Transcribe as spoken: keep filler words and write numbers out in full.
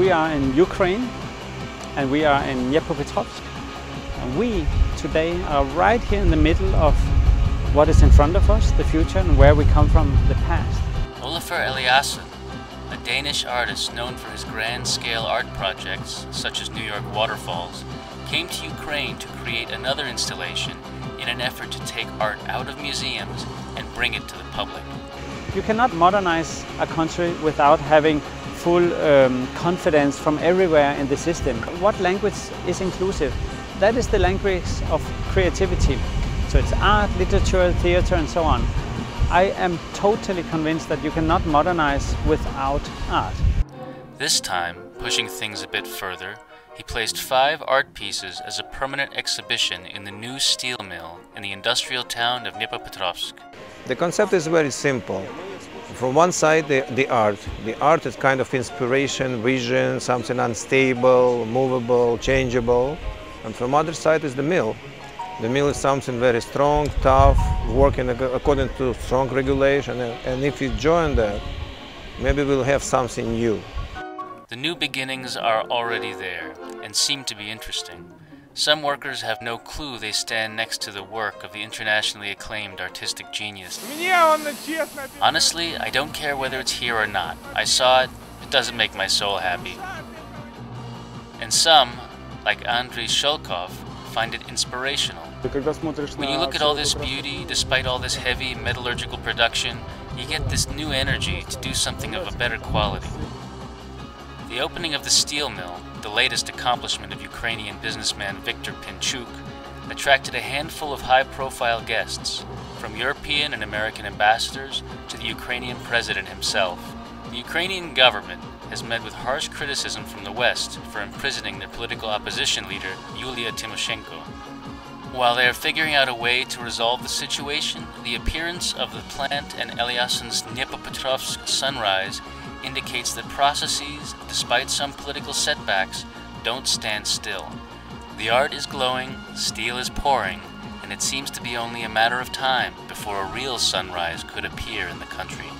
We are in Ukraine and we are in Dnipropetrovsk. And we today are right here in the middle of what is in front of us, the future, and where we come from, the past. Olafur Eliasson, a Danish artist known for his grand-scale art projects, such as New York Waterfalls, came to Ukraine to create another installation in an effort to take art out of museums and bring it to the public. You cannot modernize a country without having full um, confidence from everywhere in the system. What language is inclusive? That is the language of creativity. So it's art, literature, theater, and so on. I am totally convinced that you cannot modernize without art. This time, pushing things a bit further, he placed five art pieces as a permanent exhibition in the new steel mill in the industrial town of Dnipropetrovsk. The concept is very simple. From one side, the, the art. The art is kind of inspiration, vision, something unstable, movable, changeable. And from other side is the mill. The mill is something very strong, tough, working according to strong regulation, and if you join that, maybe we'll have something new. The new beginnings are already there and seem to be interesting. Some workers have no clue they stand next to the work of the internationally acclaimed artistic genius. Honestly, I don't care whether it's here or not. I saw it, it doesn't make my soul happy. And some, like Andrei Shulkov, find it inspirational. When you look at all this beauty, despite all this heavy metallurgical production, you get this new energy to do something of a better quality. The opening of the steel mill, the latest accomplishment of Ukrainian businessman Viktor Pinchuk, attracted a handful of high-profile guests, from European and American ambassadors to the Ukrainian president himself. The Ukrainian government has met with harsh criticism from the West for imprisoning their political opposition leader, Yulia Tymoshenko. While they are figuring out a way to resolve the situation, the appearance of the plant and Eliasson's Dnipropetrovsk sunrise indicates that processes, despite some political setbacks, don't stand still. The art is glowing, steel is pouring, and it seems to be only a matter of time before a real sunrise could appear in the country.